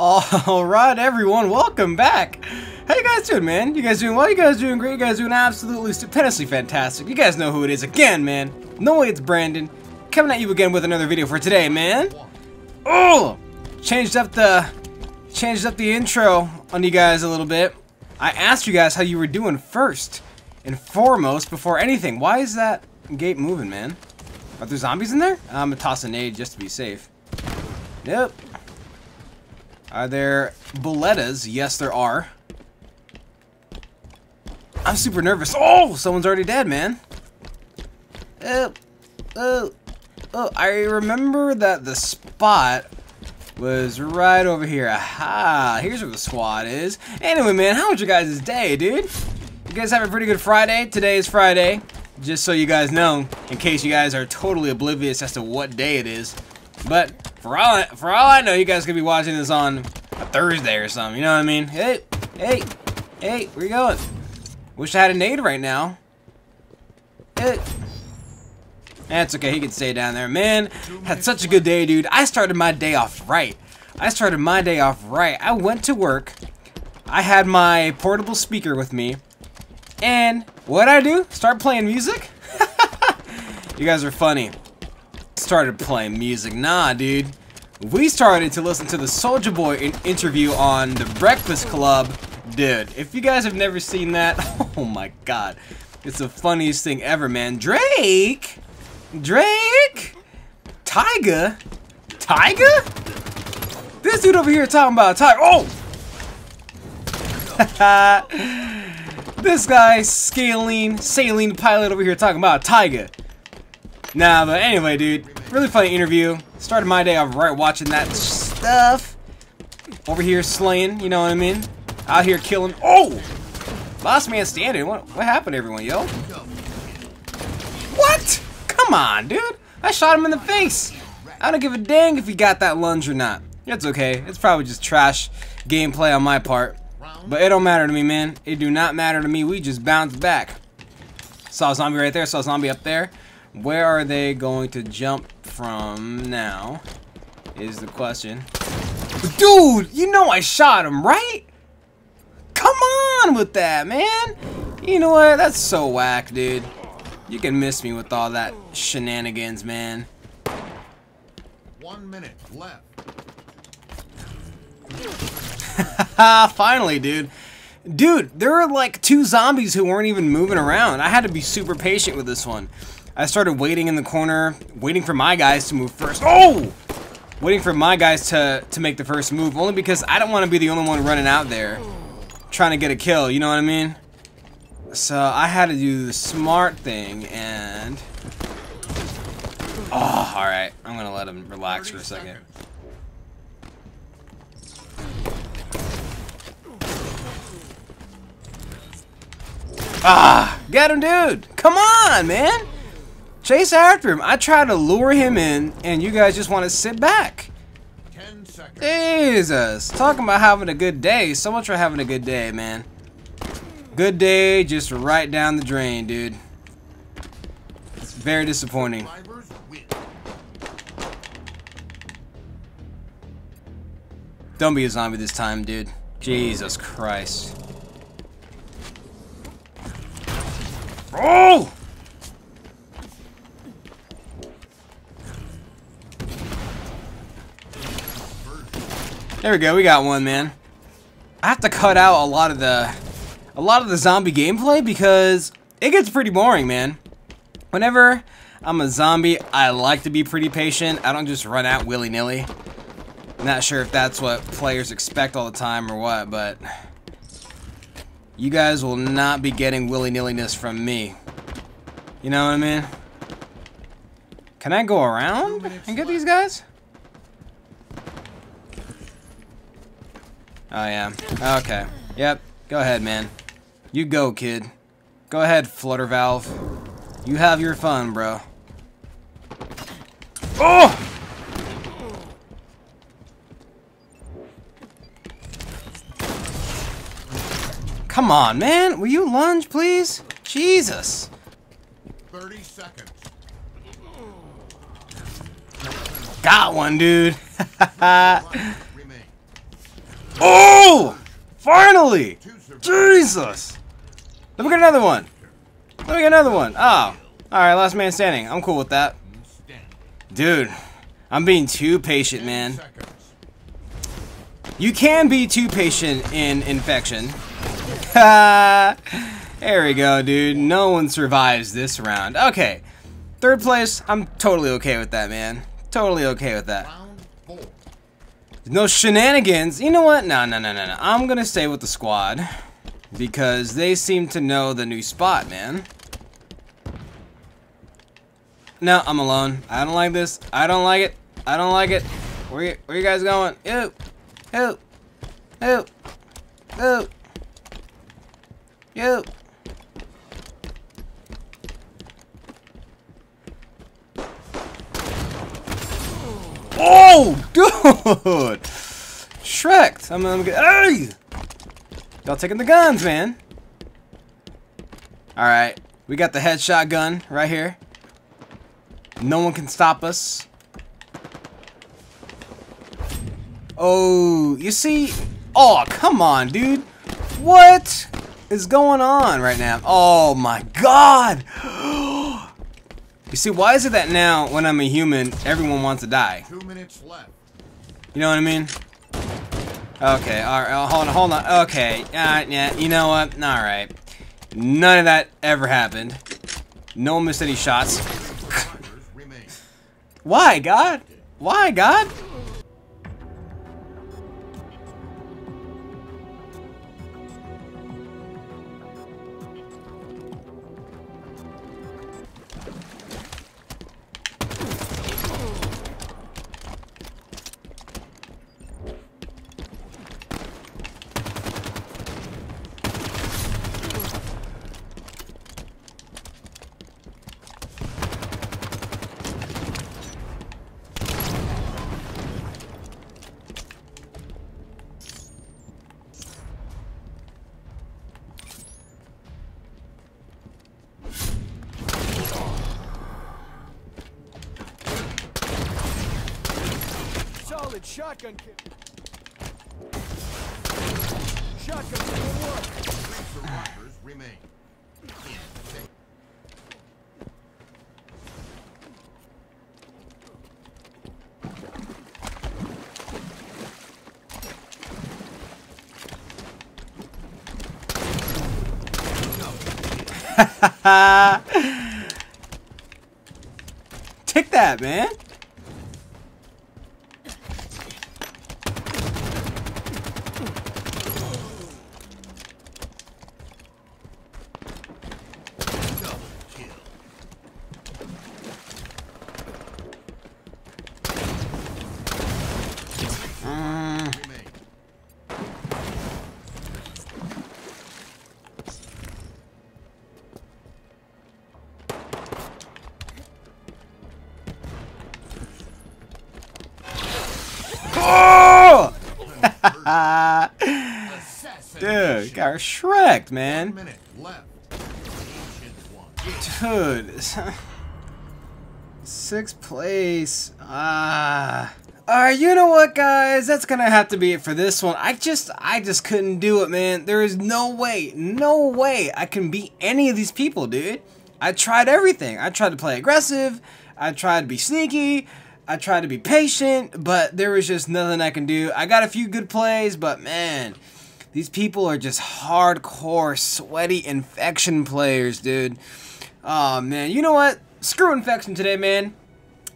Alright everyone, welcome back! How you guys doing, man? You guys doing well? You guys doing great? You guys doing absolutely stupendously fantastic. You guys know who it is again, man. No way, it's Brandon. Coming at you again with another video for today, man. Oh! Changed up the intro on you guys a little bit. I asked you guys how you were doing first and foremost before anything. Why is that gate moving, man? Are there zombies in there? I'm gonna toss a nade just to be safe. Yep. Are there Bolettas? Yes, there are. I'm super nervous. Oh, someone's already dead, man. Oh, I remember that the spot was right over here. Aha, here's where the squad is. Anyway, man, how was your guys' day, dude? You guys have a pretty good Friday? Today is Friday. Just so you guys know, in case you guys are totally oblivious as to what day it is. But for all I know, you guys could be watching this on a Thursday or something, you know what I mean? Hey, where you going? Wish I had a nade right now. That's okay, he can stay down there. Man, had such a good day, dude. I started my day off right. I went to work. I had my portable speaker with me. And what'd I do? Start playing music? You guys are funny. Started playing music. Nah, dude. We started to listen to the Soulja Boy interview on the Breakfast Club. Dude, if you guys have never seen that, oh my god. It's the funniest thing ever, man. Drake! Tyga? This dude over here talking about Tyga. Oh! This guy, saline pilot over here talking about Tyga. Nah, but anyway, dude, really funny interview. Started my day off right watching that stuff. Over here slaying, you know what I mean? Out here killing. Oh! Last man standing. What happened to everyone, yo? What? Come on, dude. I shot him in the face. I don't give a dang if he got that lunge or not. It's okay. It's probably just trash gameplay on my part. But it don't matter to me, man. It do not matter to me. We just bounced back. Saw a zombie right there. Saw a zombie up there. Where are they going to jump from now is the question. Dude, you know I shot him, right? Come on with that, man. You know what? That's so whack, dude. You can miss me with all that shenanigans, man. 1 minute left. Finally, dude. Dude, there were like 2 zombies who weren't even moving around. I had to be super patient with this one. I started waiting in the corner, waiting for my guys to move first. Oh! Waiting for my guys to make the first move, only because I don't want to be the only one running out there trying to get a kill, you know what I mean? So I had to do the smart thing and... Oh, alright. I'm going to let him relax for a second. Ah! Get him, dude! Come on, man! Chase after him. I try to lure him in, and you guys just want to sit back. 10 seconds. Jesus. Talking about having a good day. So much for having a good day, man. Good day just right down the drain, dude. It's very disappointing. Don't be a zombie this time, dude. Jesus Christ. Oh! There we go, we got one, man. I have to cut out a lot of the zombie gameplay because it gets pretty boring, man. Whenever I'm a zombie, I like to be pretty patient. I don't just run out willy-nilly. I'm not sure if that's what players expect all the time or what, but you guys will not be getting willy-nilliness from me. You know what I mean? Can I go around and get these guys? Oh, yeah. Okay. Yep. Go ahead, man. You go, kid. Go ahead, Flutter Valve. You have your fun, bro. Oh! Come on, man. Will you lunge, please? Jesus. 30 seconds. Got one, dude. Oh! Finally! Jesus! Let me get another one. Let me get another one. Oh. Alright, last man standing. I'm cool with that. Dude, I'm being too patient, man. You can be too patient in Infection. There we go, dude. No one survives this round. Okay. Third place, I'm totally okay with that, man. Totally okay with that. No shenanigans. You know what? No. I'm gonna stay with the squad because they seem to know the new spot, man. No, I'm alone. I don't like this. I don't like it. I don't like it. Where you guys going? Ew. Ew. Ew. Ew. Ew. Oh, dude! Shrek! I'm hey! Y'all taking the guns, man. Alright, we got the headshot gun right here. No one can stop us. Oh, you see? Oh, come on, dude. What is going on right now? Oh, my God! You see, why is it that now, when I'm a human, everyone wants to die? 2 minutes left. You know what I mean? Okay, alright, hold on, okay, yeah, you know what, alright. None of that ever happened. No one missed any shots. Why, God? Why, God? Shotgun kill. Shotgun kill. 3 survivors remain. Take that, man. Dude, got Shrek, man. Dude, 6th place. Ah. Alright, you know what, guys? That's gonna have to be it for this one. I just couldn't do it, man. There is no way I can beat any of these people, dude. I tried everything. I tried to play aggressive. I tried to be sneaky. I tried to be patient, but there was just nothing I can do. I got a few good plays, but man, these people are just hardcore, sweaty Infection players, dude. Oh, man. You know what? Screw Infection today, man.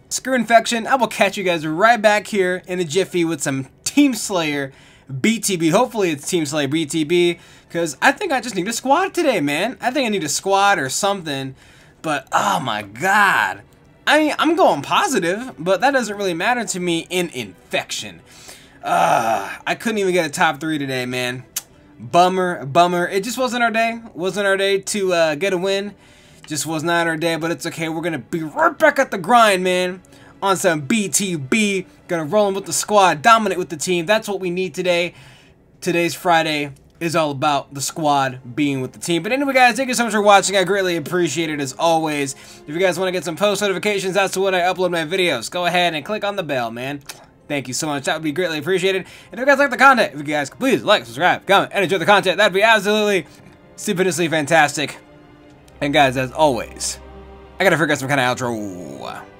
Screw Infection. I will catch you guys right back here in a jiffy with some Team Slayer BTB. Hopefully it's Team Slayer BTB, because I think I just need a squad today, man. I think I need a squad or something, but oh, my God. I mean, I'm going positive, but that doesn't really matter to me in Infection. I couldn't even get a top 3 today, man. Bummer, bummer. It just wasn't our day. Wasn't our day to get a win. Just was not our day, but it's okay. We're going to be right back at the grind, man, on some BTB. Going to roll in with the squad, dominate with the team. That's what we need today. Today's Friday is all about the squad being with the team. But anyway, guys, thank you so much for watching. I greatly appreciate it, as always. If you guys want to get some post notifications, that's when I upload my videos. Go ahead and click on the bell, man. Thank you so much. That would be greatly appreciated. And if you guys like the content, if you guys could please like, subscribe, comment, and enjoy the content, that'd be absolutely stupendously fantastic. And guys, as always, I gotta figure out some kind of outro.